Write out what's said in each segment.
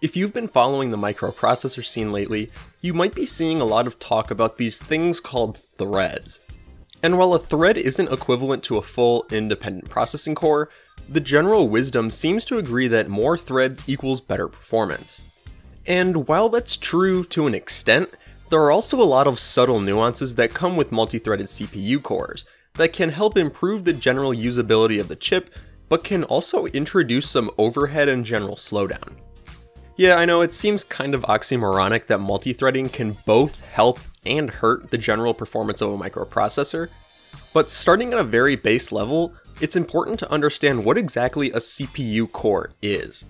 If you've been following the microprocessor scene lately, you might be seeing a lot of talk about these things called threads. And while a thread isn't equivalent to a full independent processing core, the general wisdom seems to agree that more threads equals better performance. And while that's true to an extent, there are also a lot of subtle nuances that come with multi-threaded CPU cores that can help improve the general usability of the chip, but can also introduce some overhead and general slowdown. Yeah, I know it seems kind of oxymoronic that multithreading can both help and hurt the general performance of a microprocessor, but starting at a very base level, it's important to understand what exactly a CPU core is.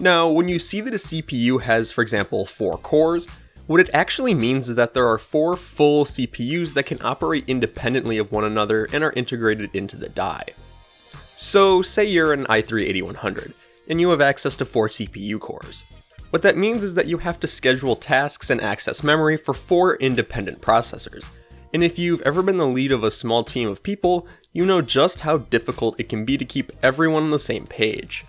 Now, when you see that a CPU has, for example, 4 cores, what it actually means is that there are 4 full CPUs that can operate independently of one another and are integrated into the die. So, say you're an i3-8100. And you have access to 4 CPU cores. What that means is that you have to schedule tasks and access memory for 4 independent processors, and if you've ever been the lead of a small team of people, you know just how difficult it can be to keep everyone on the same page.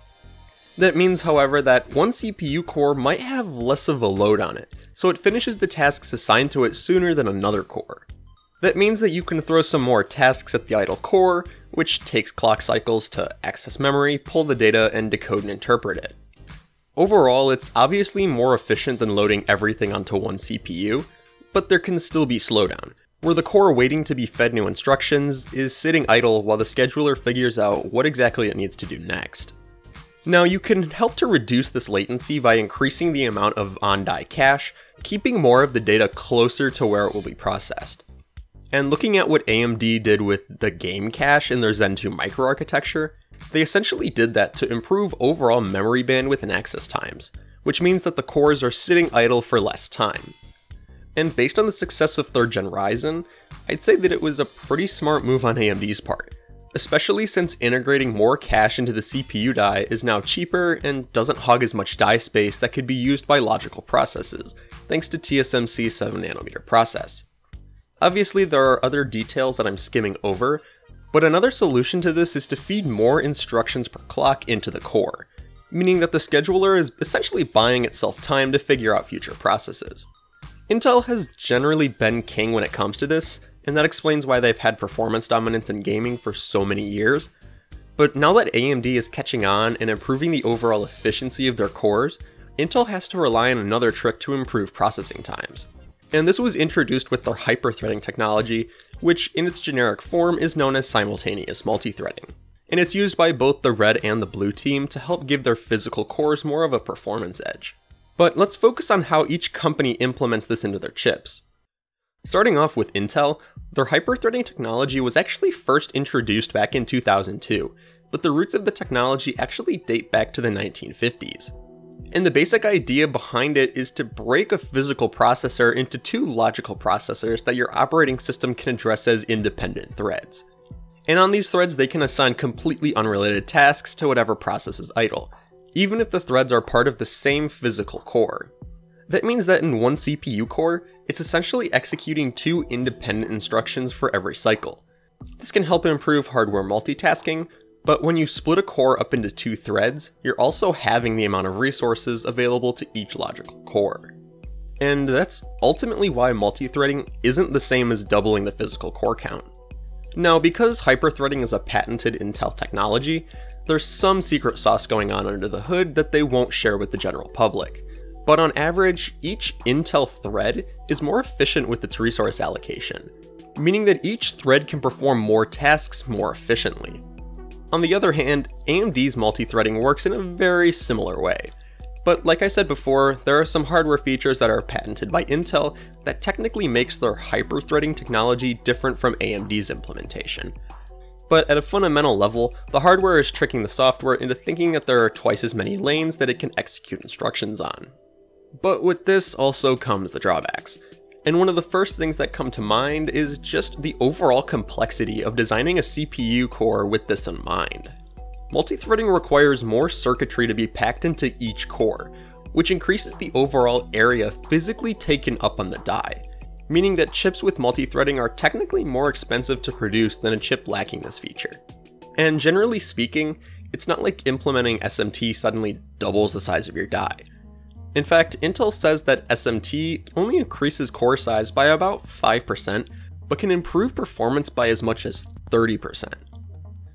That means, however, that one CPU core might have less of a load on it, so it finishes the tasks assigned to it sooner than another core. That means that you can throw some more tasks at the idle core, which takes clock cycles to access memory, pull the data, and decode and interpret it. Overall, it's obviously more efficient than loading everything onto one CPU, but there can still be slowdown, where the core waiting to be fed new instructions is sitting idle while the scheduler figures out what exactly it needs to do next. Now, you can help to reduce this latency by increasing the amount of on-die cache, keeping more of the data closer to where it will be processed. And looking at what AMD did with the game cache in their Zen 2 microarchitecture, they essentially did that to improve overall memory bandwidth and access times, which means that the cores are sitting idle for less time. And based on the success of 3rd gen Ryzen, I'd say that it was a pretty smart move on AMD's part, especially since integrating more cache into the CPU die is now cheaper and doesn't hog as much die space that could be used by logical processes, thanks to TSMC's 7nm process. Obviously, there are other details that I'm skimming over, but another solution to this is to feed more instructions per clock into the core, meaning that the scheduler is essentially buying itself time to figure out future processes. Intel has generally been king when it comes to this, and that explains why they've had performance dominance in gaming for so many years. But now that AMD is catching on and improving the overall efficiency of their cores, Intel has to rely on another trick to improve processing times. And this was introduced with their hyperthreading technology, which in its generic form is known as simultaneous multithreading. And it's used by both the red and the blue team to help give their physical cores more of a performance edge. But let's focus on how each company implements this into their chips. Starting off with Intel, their hyperthreading technology was actually first introduced back in 2002, but the roots of the technology actually date back to the 1950s. And the basic idea behind it is to break a physical processor into 2 logical processors that your operating system can address as independent threads. And on these threads, they can assign completely unrelated tasks to whatever process is idle, even if the threads are part of the same physical core. That means that in one CPU core, it's essentially executing 2 independent instructions for every cycle. This can help improve hardware multitasking, but when you split a core up into 2 threads, you're also halving the amount of resources available to each logical core. And that's ultimately why multithreading isn't the same as doubling the physical core count. Now, because hyperthreading is a patented Intel technology, there's some secret sauce going on under the hood that they won't share with the general public. But on average, each Intel thread is more efficient with its resource allocation, meaning that each thread can perform more tasks more efficiently. On the other hand, AMD's multithreading works in a very similar way. But like I said before, there are some hardware features that are patented by Intel that technically makes their hyperthreading technology different from AMD's implementation. But at a fundamental level, the hardware is tricking the software into thinking that there are twice as many lanes that it can execute instructions on. But with this also comes the drawbacks. And one of the first things that come to mind is just the overall complexity of designing a CPU core with this in mind. Multithreading requires more circuitry to be packed into each core, which increases the overall area physically taken up on the die, meaning that chips with multithreading are technically more expensive to produce than a chip lacking this feature. And generally speaking, it's not like implementing SMT suddenly doubles the size of your die. In fact, Intel says that SMT only increases core size by about 5%, but can improve performance by as much as 30%.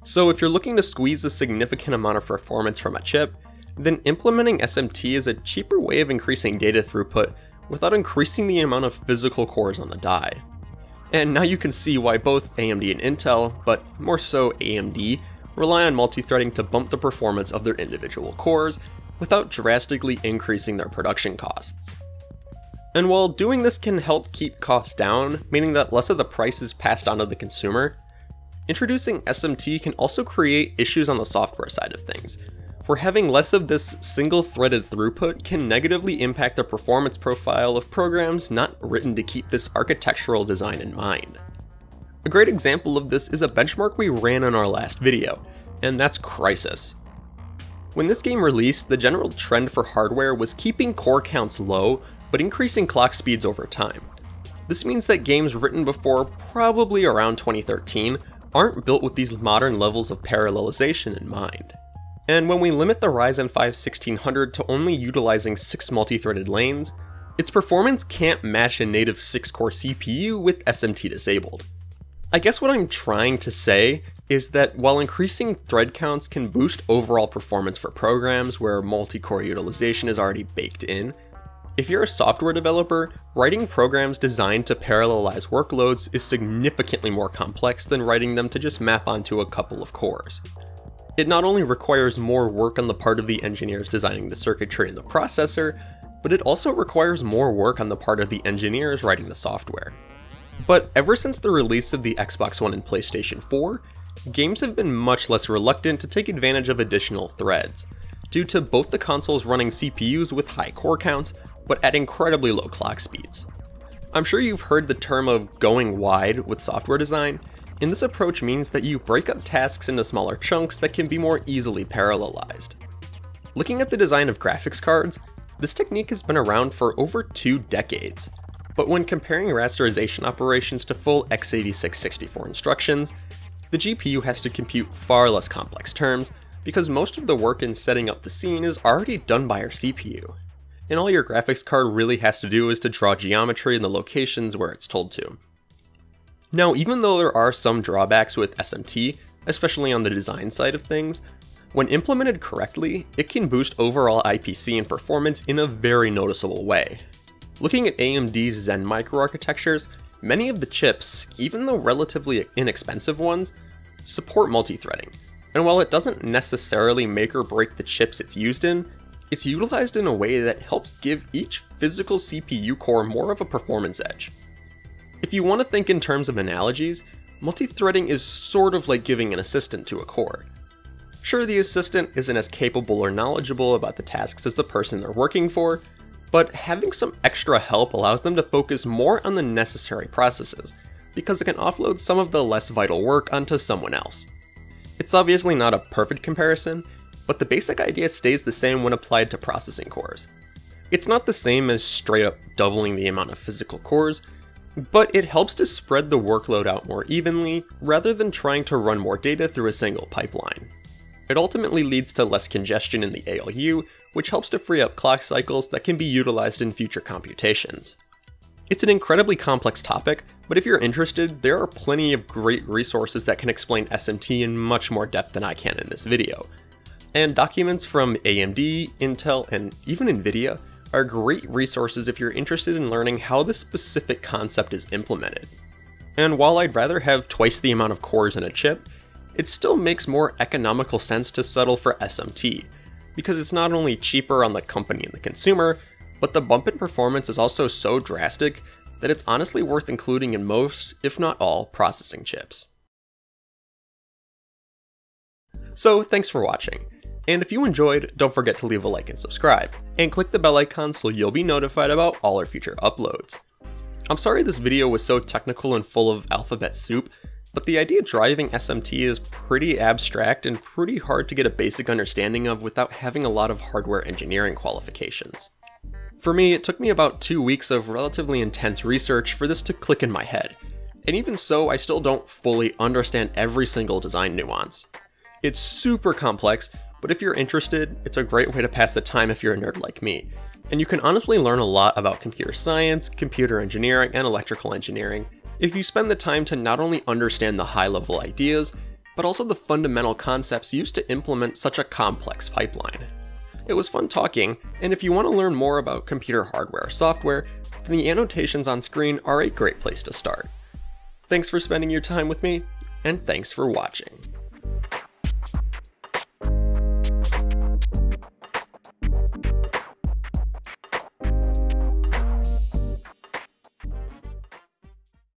So if you're looking to squeeze a significant amount of performance from a chip, then implementing SMT is a cheaper way of increasing data throughput without increasing the amount of physical cores on the die. And now you can see why both AMD and Intel, but more so AMD, rely on multithreading to bump the performance of their individual cores without drastically increasing their production costs. And while doing this can help keep costs down, meaning that less of the price is passed on to the consumer, introducing SMT can also create issues on the software side of things, where having less of this single-threaded throughput can negatively impact the performance profile of programs not written to keep this architectural design in mind. A great example of this is a benchmark we ran in our last video, and that's Crysis. When this game released, the general trend for hardware was keeping core counts low, but increasing clock speeds over time. This means that games written before probably around 2013 aren't built with these modern levels of parallelization in mind. And when we limit the Ryzen 5 1600 to only utilizing 6 multithreaded lanes, its performance can't match a native 6-core CPU with SMT disabled. I guess what I'm trying to say is that while increasing thread counts can boost overall performance for programs where multi-core utilization is already baked in, if you're a software developer, writing programs designed to parallelize workloads is significantly more complex than writing them to just map onto a couple of cores. It not only requires more work on the part of the engineers designing the circuitry and the processor, but it also requires more work on the part of the engineers writing the software. But ever since the release of the Xbox One and PlayStation 4, games have been much less reluctant to take advantage of additional threads, due to both the consoles running CPUs with high core counts, but at incredibly low clock speeds. I'm sure you've heard the term of going wide with software design, and this approach means that you break up tasks into smaller chunks that can be more easily parallelized. Looking at the design of graphics cards, this technique has been around for over 2 decades, but when comparing rasterization operations to full x86-64 instructions, the GPU has to compute far less complex terms because most of the work in setting up the scene is already done by our CPU. And all your graphics card really has to do is to draw geometry in the locations where it's told to. Now, even though there are some drawbacks with SMT, especially on the design side of things, when implemented correctly, it can boost overall IPC and performance in a very noticeable way. Looking at AMD's Zen microarchitectures, many of the chips, even the relatively inexpensive ones, support multithreading, and while it doesn't necessarily make or break the chips it's used in, it's utilized in a way that helps give each physical CPU core more of a performance edge. If you want to think in terms of analogies, multithreading is sort of like giving an assistant to a core. Sure, the assistant isn't as capable or knowledgeable about the tasks as the person they're working for, but having some extra help allows them to focus more on the necessary processes, because it can offload some of the less vital work onto someone else. It's obviously not a perfect comparison, but the basic idea stays the same when applied to processing cores. It's not the same as straight up doubling the amount of physical cores, but it helps to spread the workload out more evenly rather than trying to run more data through a single pipeline. It ultimately leads to less congestion in the ALU, which helps to free up clock cycles that can be utilized in future computations. It's an incredibly complex topic, but if you're interested, there are plenty of great resources that can explain SMT in much more depth than I can in this video. And documents from AMD, Intel, and even Nvidia are great resources if you're interested in learning how this specific concept is implemented. And while I'd rather have twice the amount of cores in a chip, it still makes more economical sense to settle for SMT, because it's not only cheaper on the company and the consumer, but the bump in performance is also so drastic that it's honestly worth including in most, if not all, processing chips. So thanks for watching. And if you enjoyed, don't forget to leave a like and subscribe, and click the bell icon so you'll be notified about all our future uploads. I'm sorry this video was so technical and full of alphabet soup, but the idea of driving SMT is pretty abstract and pretty hard to get a basic understanding of without having a lot of hardware engineering qualifications. For me, it took me about 2 weeks of relatively intense research for this to click in my head, and even so, I still don't fully understand every single design nuance. It's super complex, but if you're interested, it's a great way to pass the time if you're a nerd like me. and you can honestly learn a lot about computer science, computer engineering, and electrical engineering if you spend the time to not only understand the high-level ideas, but also the fundamental concepts used to implement such a complex pipeline. It was fun talking, and if you want to learn more about computer hardware or software, then the annotations on screen are a great place to start. Thanks for spending your time with me, and thanks for watching.